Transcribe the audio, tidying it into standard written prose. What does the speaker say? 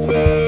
Yeah.